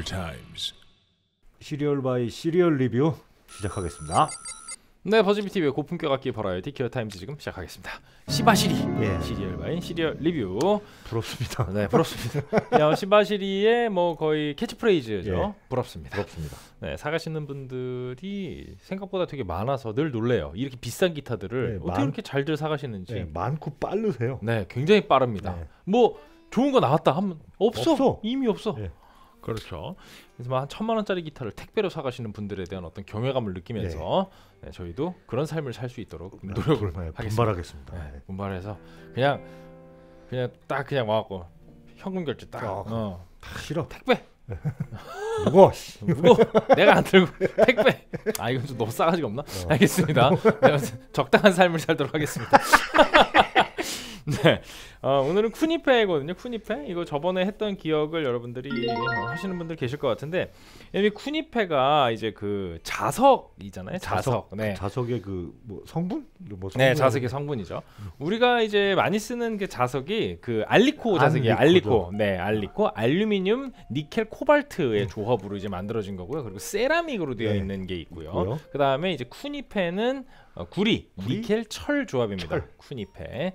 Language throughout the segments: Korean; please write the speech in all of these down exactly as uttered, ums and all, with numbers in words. Gear Times. 시리얼 바이 시리얼 리뷰 시작하겠습니다. 네, 버즈비티비의 고품격 악기 버라이어티 기어 타임즈 지금 시작하겠습니다. 시바시리 예. 시리얼 바인 시리얼 리뷰. 부럽습니다. 네, 부럽습니다. 시바시리의 뭐 거의 캐치프레이즈죠. 예. 부럽습니다. 부럽습니다. 네, 사가시는 분들이 생각보다 되게 많아서 늘 놀래요. 이렇게 비싼 기타들을 네, 어떻게 많... 이렇게 잘들 사가시는지. 네, 많고 빠르세요. 네, 굉장히 빠릅니다. 네. 뭐 좋은 거 나왔다 하면 없어, 없어. 이미 없어. 예. 그렇죠. 그래서 한 천만 원짜리 기타를 택배로 사가시는 분들에 대한 어떤 경외감을 느끼면서 네. 네, 저희도 그런 삶을 살 수 있도록 노력을 아, 하겠습니다. 분발하겠습니다. 네, 분발해서 그냥 그냥 딱 그냥 와갖고 현금 결제 딱 아, 어. 싫어 택배 무거워 무거워 내가 안 들고 택배 아 이건 좀 너무 싸가지가 없나? 어. 알겠습니다. 적당한 삶을 살도록 하겠습니다. 네, 어, 오늘은 쿠니페거든요. 쿠니페 이거 저번에 했던 기억을 여러분들이 어, 하시는 분들 계실 것 같은데, 이 쿠니페가 이제 그 자석이잖아요. 자석, 자석. 네, 자석의 그 뭐 성분? 뭐 성분? 네, 자석의 성분이죠. 음. 우리가 이제 많이 쓰는 그 자석이 그 알리코 자석이에요. 알리코, 네, 알리코, 알루미늄, 니켈, 코발트의 음. 조합으로 이제 만들어진 거고요. 그리고 세라믹으로 되어 네. 있는 게 있고요. 그 다음에 이제 쿠니페는 어, 구리, 구리, 니켈, 철 조합입니다. 철. 쿠니페.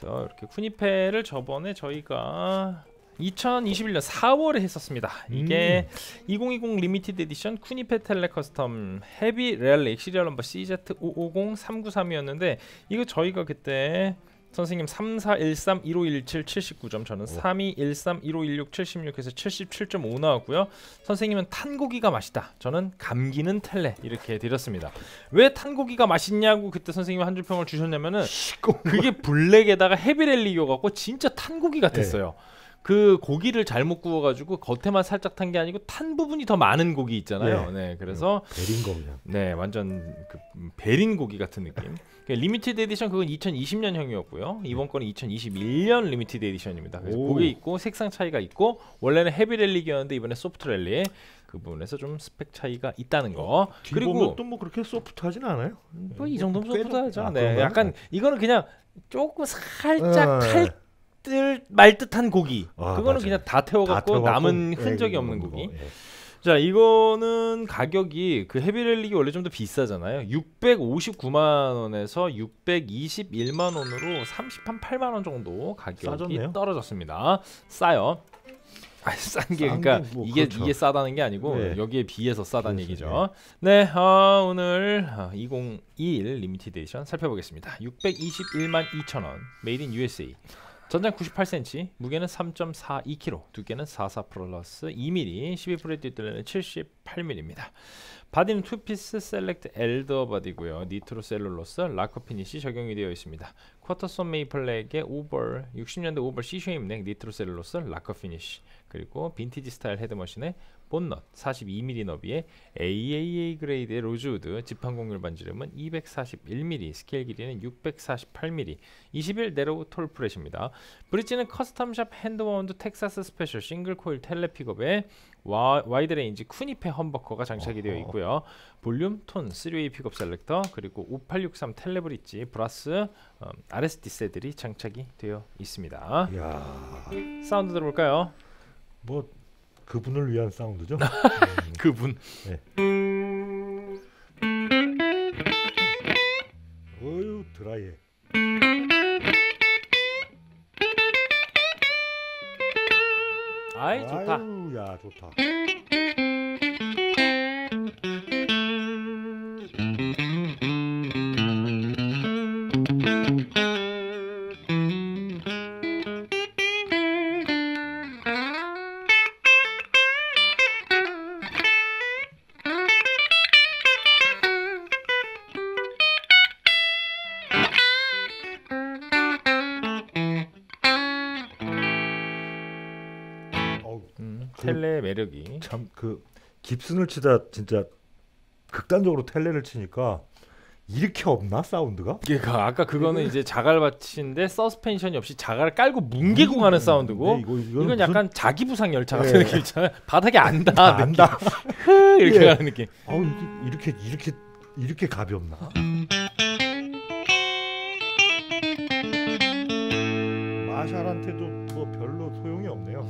그래서 이렇게 쿠니페를 저번에 저희가 이천이십일년 사월에 했었습니다. 이게 음. 이천이십 리미티드 에디션 쿠니페 텔레커스텀 헤비 렐릭 시리얼 넘버 씨제트 오오공 삼구삼이었는데 이거 저희가 그때 선생님 삼사일삼 일오일칠 칠십구점, 저는 삼이일삼 일오일육 칠십육에서 칠십칠점오 나왔고요. 선생님은 탄고기가 맛있다, 저는 감기는 텔레 이렇게 드렸습니다. 왜 탄고기가 맛있냐고 그때 선생님이 한 줄 평을 주셨냐면은 그게 블랙에다가 헤비렐리오 갖고 진짜 탄고기 같았어요. 네. 그 고기를 잘못 구워가지고 겉에만 살짝 탄 게 아니고 탄 부분이 더 많은 고기 있잖아요. 네, 네 그래서 베린 거 그냥. 네, 완전 그 베린 고기 같은 느낌. 리미티드 에디션 그건 이천이십년형이었고요. 이번 거는 이천이십일년 리미티드 에디션입니다. 그래서 그게 있고 색상 차이가 있고 원래는 헤비 렐릭이었는데 이번에 소프트 렐릭. 그 부분에서 좀 스펙 차이가 있다는 거. 그리고 또 뭐 그렇게 소프트하진 않아요. 뭐 이 정도면 소프트하죠. 아, 네, 약간 이거는 그냥 조금 살짝 탈. 아, 말듯한 고기. 아, 그거는 맞아요. 그냥 다 태워갖고 남은 흔적이 에이, 없는 고기. 예. 자, 이거는 가격이 그 헤비렐릭이 원래 좀 더 비싸잖아요. 육백오십구만 원에서 육백이십일만 원으로 삼십팔만 원 정도 가격이 싸졌네요. 떨어졌습니다. 싸요. 아, 싼 게 그러니까 뭐 이게 그렇죠. 이게 싸다는 게 아니고 네. 여기에 비해서 싸다는 그렇죠. 얘기죠. 네, 네 어, 오늘 이천이십일 리미티드 에디션 살펴보겠습니다. 육백이십일만 이천 원, 메이드 인 유에스에이. 전장 구십팔 센티미터, 무게는 삼점사이 킬로그램, 두께는 사십사 플러스 이 밀리미터, 십이 프렛 뒷뜰레는 칠십팔 밀리미터입니다. 바디는 투피스 셀렉트 엘더 바디고요. 니트로 셀룰로스 라커 피니시 적용이 되어 있습니다. 쿼터손 메이플렉의 오벌, 육십년대 오벌 C쉐임 넥, 니트로 셀룰로스 라커 피니시, 그리고 빈티지 스타일 헤드머신의 본넛, 사십이 밀리미터 너비의 에이에이에이 그레이드의 로즈우드, 지판공률 반지름은 이백사십일 밀리미터, 스케일 길이는 육백사십팔 밀리미터, 이십일 네로우 톨프렛입니다. 브릿지는 커스텀샵 핸드마운드 텍사스 스페셜 싱글 코일 텔레픽업에 와, 와이드 레인지 쿠니페 험버커가 장착이 되어 있고요. 볼륨, 톤, 쓰리웨이 픽업 셀렉터, 그리고 오팔육삼 텔레브릿지, 브라스, 음, 알에스디 새들이 장착이 되어 있습니다. 이야. 사운드 들어볼까요? 뭐 그분을 위한 사운드죠. 음. 그분. 네. 어유 드라이해. 아이 좋다. 아유, 야 좋다. 텔레의 매력이 참 그 깁슨을 치다 진짜 극단적으로 텔레를 치니까 이렇게 없나 사운드가? 그러니까 아까 그거는 이제 자갈밭인데 서스펜션이 없이 자갈을 깔고 뭉개고 가는 사운드고 네, 이거, 이건 무슨... 약간 자기 부상 열차 같은 네. 느낌 있잖아요. 바닥에 안다 안다 이렇게 예. 가는 느낌. 아우 이렇게 이렇게 이렇게 갑이 없나? 마샬한테도 뭐 별로 소용이 없네요.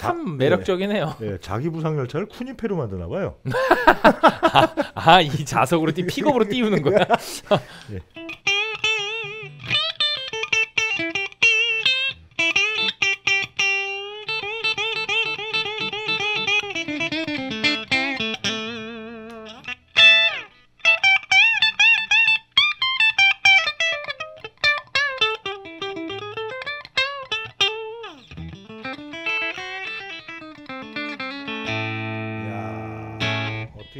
참 매력적이네요. 예, 예, 자기 부상 열차를 쿠니페로 만드나 봐요. 아, 아, 이 자석으로 띄, 픽업으로 띄우는 거야. 예.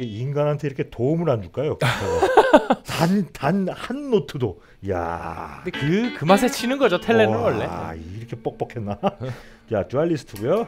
인간한테 이렇게 도움을 안 줄까요? 단 단 한 노트도. 야. 근데 그 그 맛에 치는 거죠 텔레는 원래. 아 이렇게 뻑뻑했나? 자 듀얼리스트고요.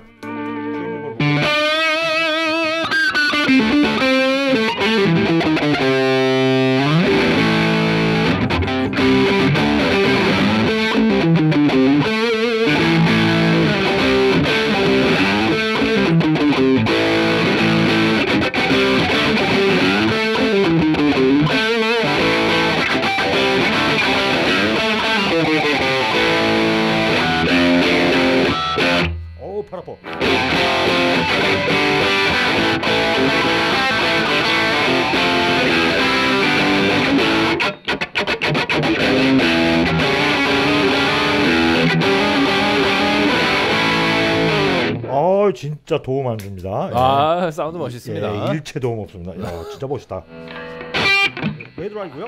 진짜 도움 안 줍니다. 아 예. 사운드 멋있습니다. 예, 일체 도움 없습니다. 야, 진짜 멋있다. 웨이드라이고요.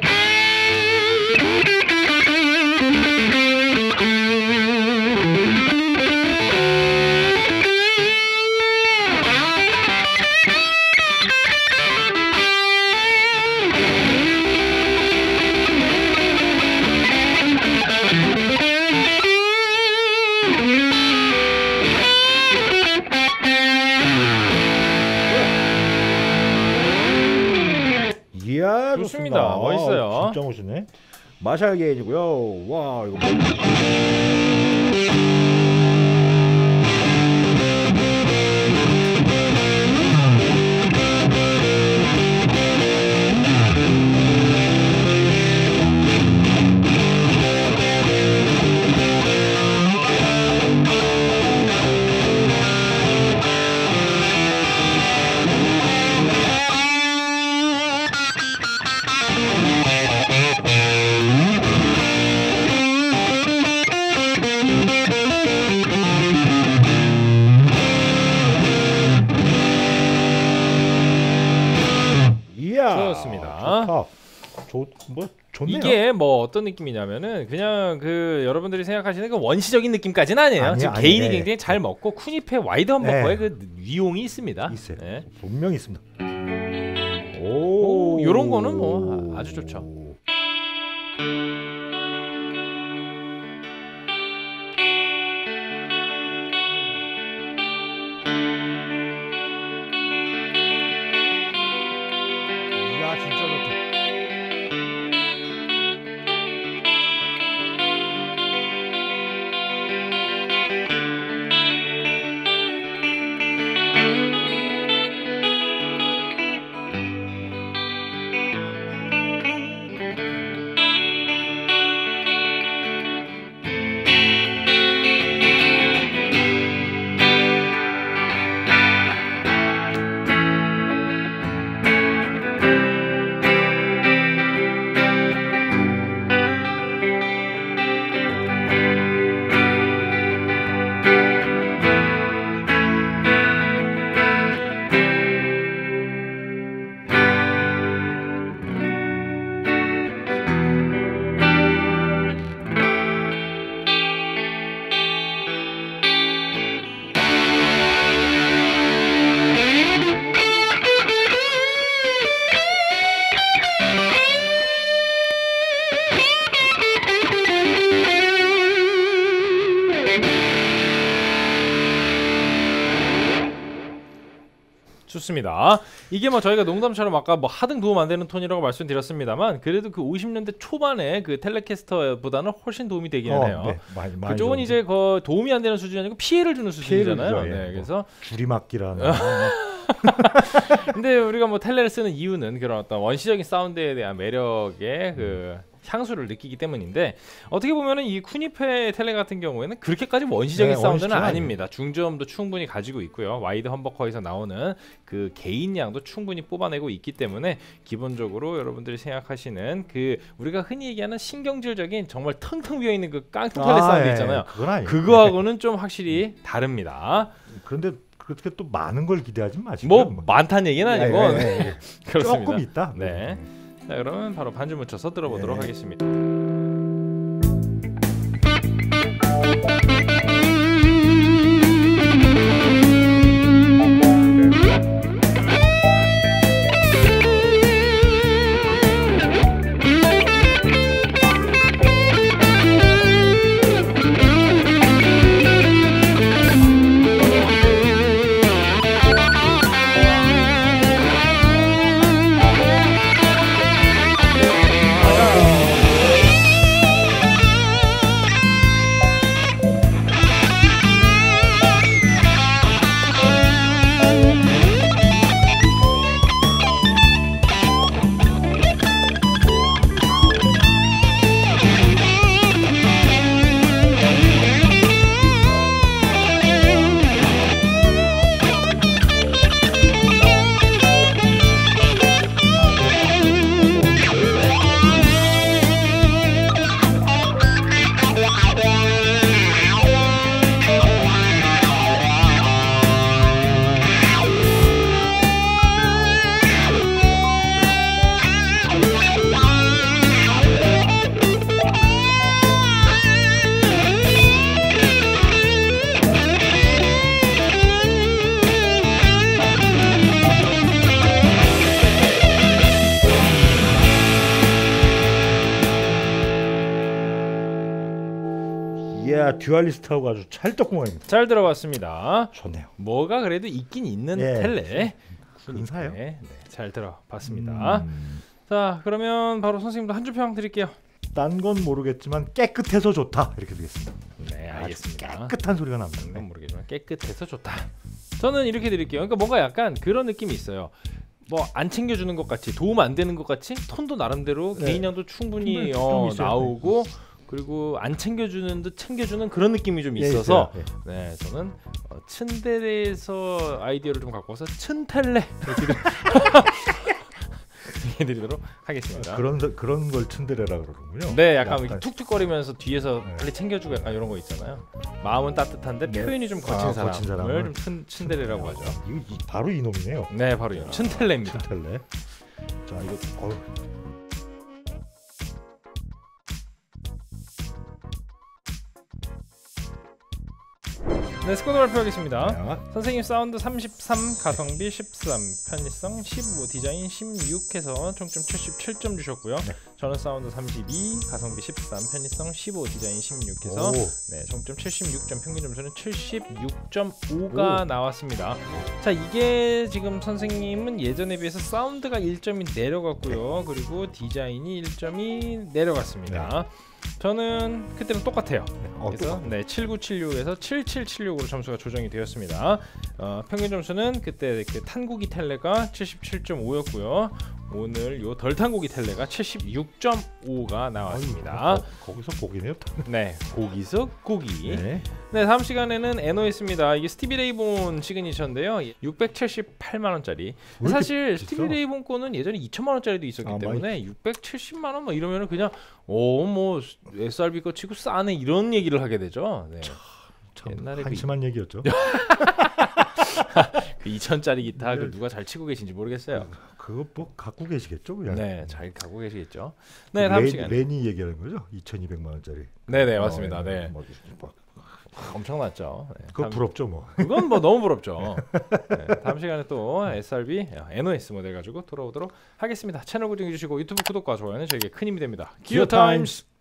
이야 좋습니다. 멋있어요. 아, 진짜 멋있네. 마샬 게이지고요. 와 이거. 뭐 좋네요. 이게 뭐 어떤 느낌이냐면은 그냥 그 여러분들이 생각하시는 그 원시적인 느낌까지는 아니에요. 아니, 지금 아니, 게인이 네. 굉장히 잘 먹고 쿠니페 와이드 험버커의 네. 그 위용이 있습니다. 있어요. 네. 분명히 있습니다. 오, 요런 거는 뭐 아주 좋죠. 좋습니다. 이게 뭐 저희가 농담처럼 아까 뭐 하등 도움 안 되는 톤이라고 말씀드렸습니다만 그래도 그 오십 년대 초반에 그 텔레캐스터보다는 훨씬 도움이 되기는 어, 해요. 네, 많이, 많이 그쪽은 이제 그 도움이 안 되는 수준이 아니고 피해를 주는 수준이잖아요. 피해를 주죠, 네, 예. 그래서 뭐, 줄이막기라는 근데 우리가 뭐 텔레를 쓰는 이유는 그런 어떤 원시적인 사운드에 대한 매력의 그 향수를 느끼기 때문인데, 어떻게 보면은 이 쿠니페 텔레 같은 경우에는 그렇게까지 원시적인 네, 사운드는 아닙니다. 중저음도 충분히 가지고 있고요. 와이드 험버커에서 나오는 그 개인량도 충분히 뽑아내고 있기 때문에 기본적으로 여러분들이 생각하시는 그 우리가 흔히 얘기하는 신경질적인 정말 텅텅 비어있는 그 깡통 텔레 아, 사운드 있잖아요. 예, 그거하고는 좀 확실히 다릅니다. 그런데 그렇게 또 많은 걸 기대하지 마시고 뭐, 뭐. 많다는 얘기는 아니고 예, 예, 예. 그렇습니다. 조금 있다. 네. 자, 그러면 바로 반주 묻혀서 들어보도록 네. 하겠습니다. 듀얼리스트하고 아주 찰떡궁합입니다. 잘 들어봤습니다. 좋네요. 뭐가 그래도 있긴 있는 예. 텔레 근사해요. 네, 잘 들어봤습니다. 음... 자, 그러면 바로 선생님도 한 줄 평 드릴게요. 딴 건 모르겠지만 깨끗해서 좋다 이렇게 드리겠습니다. 네, 알겠습니다. 깨끗한 소리가 납니다. 딴 건 모르겠지만 깨끗해서 좋다. 저는 이렇게 드릴게요. 그러니까 뭔가 약간 그런 느낌이 있어요. 뭐 안 챙겨주는 것 같이, 도움 안 되는 것 같이, 톤도 나름대로 네. 개인량도 충분히 어, 나오고 네. 그리고 안 챙겨주는 듯 챙겨주는 그런 느낌이 좀 있어서 예, 예. 네, 저는 어, 츤데레에서 아이디어를 좀 갖고 와서 츤텔레 드리도록 하겠습니다. 그런 그런 걸 츤데레라 그러군요. 네, 약간, 약간 툭툭거리면서 뒤에서 네. 빨리 챙겨주고 약간 이런 거 있잖아요. 마음은 따뜻한데 네. 표현이 좀 거친, 아, 사람. 거친 사람을 좀 츤데레라고 하죠. 이거 이, 바로 이 놈이네요. 네, 바로 이 놈. 츤텔레입니다. 츤텔레. 자, 이거 어우. 네, 스코어 발표하겠습니다. 네. 선생님 사운드 삼십삼, 가성비 십삼, 편의성 십오, 디자인 십육 해서 총점 칠십칠 점 주셨고요. 네. 저는 사운드 삼십이, 가성비 십삼, 편의성 십오, 디자인 십육 해서 네, 총점 칠십육 점, 평균 점수는 칠십육 점 오가 오. 나왔습니다. 자, 이게 지금 선생님은 예전에 비해서 사운드가 일 점이 내려갔고요. 네. 그리고 디자인이 일 점이 내려갔습니다. 네. 저는 그때랑 똑같아요. 어, 그래서 똑같네. 네, 칠구칠육에서 칠칠칠육으로 점수가 조정이 되었습니다. 어, 평균 점수는 그때 그 탄고기 텔레가 칠십칠 점 오였고요. 오늘 요 덜 탄고기 텔레가 칠십육 점 오가 나왔습니다. 아유, 거, 거기서 고기네요. 네, 고기서 고기. 네. 네, 다음 시간에는 엔오에스입니다. 이게 스티비 레이 본 시그니처인데요. 육백칠십팔만 원짜리. 사실 스티비 레이 본 거는 예전에 이천만 원짜리도 있었기 아, 때문에 많이... 육백칠십만 원 뭐 이러면은 그냥 오, 뭐 에스알비 거 치고 싸네 이런 얘기를 하게 되죠. 네. 참, 참 옛날에 한심한 그... 얘기였죠. 그 이천짜리 기타 그 누가 잘 치고 계신지 모르겠어요. 그거 뭐 갖고 계시겠죠? 그냥. 네, 잘 갖고 계시겠죠. 네, 다음 시간 레니 얘기하는 거죠? 이천이백만 원짜리. 네, 네, 맞습니다. 어, 네. 뭐, 뭐. 엄청났죠. 네, 그거 다음, 부럽죠, 뭐. 그건 뭐 너무 부럽죠. 네, 다음 시간에 또 에스알비, 엔오에스 모델 가지고 돌아오도록 하겠습니다. 채널 고정해 주시고 유튜브 구독과 좋아요는 저에게 큰 힘이 됩니다. 기어 타임스.